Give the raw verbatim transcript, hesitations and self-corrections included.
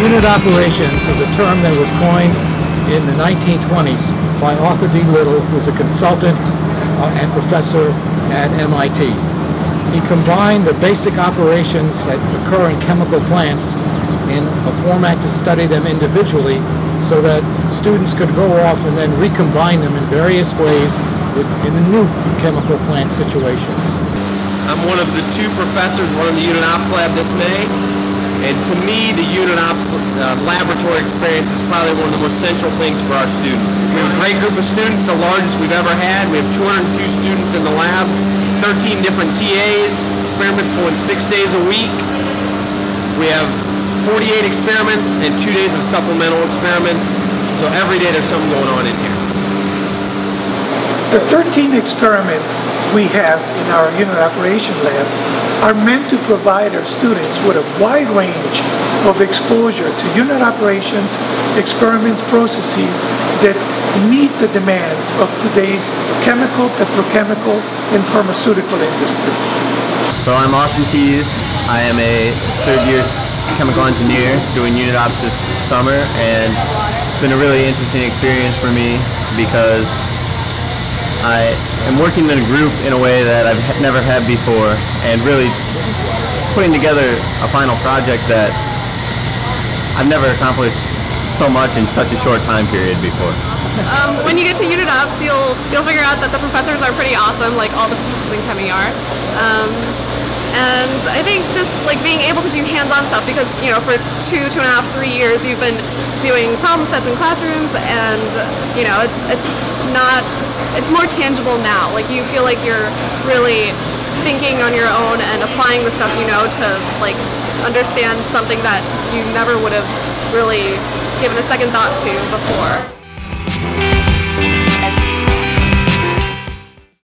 Unit operations is a term that was coined in the nineteen twenties by Arthur D. Little, who was a consultant and professor at M I T. He combined the basic operations that occur in chemical plants in a format to study them individually so that students could go off and then recombine them in various ways in the new chemical plant situations. I'm one of the two professors running the Unit Ops lab this May. And to me, the Unit Ops uh, laboratory experience is probably one of the most central things for our students. We have a great group of students, the largest we've ever had. We have two hundred two students in the lab, thirteen different T As, experiments going six days a week. We have forty-eight experiments and two days of supplemental experiments. So every day there's something going on in here. The thirteen experiments we have in our Unit Operation lab are meant to provide our students with a wide range of exposure to unit operations, experiments, processes that meet the demand of today's chemical, petrochemical, and pharmaceutical industry. So I'm Austin Tees. I am a third-year chemical engineer doing unit ops this summer, and it's been a really interesting experience for me because I am working in a group in a way that I've never had before, and really putting together a final project that I've never accomplished so much in such a short time period before. Um, when you get to Unit Ops, you'll, you'll figure out that the professors are pretty awesome, like all the professors in ChemE are. Um, and I think just like being able to do hands-on stuff, because you know, for two, two and a half, three years you've been doing problem sets in classrooms, and you know, it's, it's not, it's more tangible now. Like you feel like you're really thinking on your own and applying the stuff you know to like understand something that you never would have really given a second thought to before.